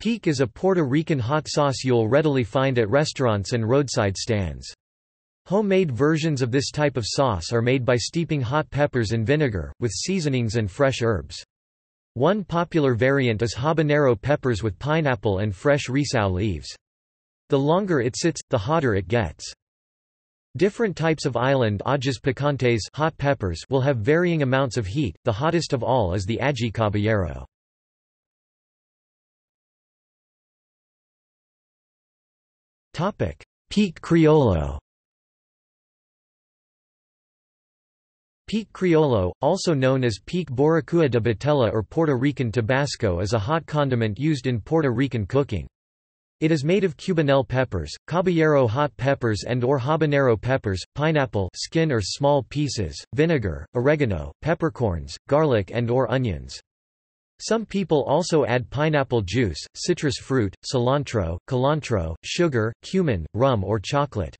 Pique is a Puerto Rican hot sauce you'll readily find at restaurants and roadside stands. Homemade versions of this type of sauce are made by steeping hot peppers in vinegar, with seasonings and fresh herbs. One popular variant is habanero peppers with pineapple and fresh recao leaves. The longer it sits, the hotter it gets. Different types of island ajíes picantes hot peppers will have varying amounts of heat, the hottest of all is the ají caballero. Pique Criollo. Pique Criollo, also known as pique boricua de batella or Puerto Rican Tabasco, is a hot condiment used in Puerto Rican cooking. It is made of cubanelle peppers, caballero hot peppers and/or habanero peppers, pineapple skin or small pieces, vinegar, oregano, peppercorns, garlic and/or onions. Some people also add pineapple juice, citrus fruit, cilantro, cilantro, sugar, cumin, rum or chocolate.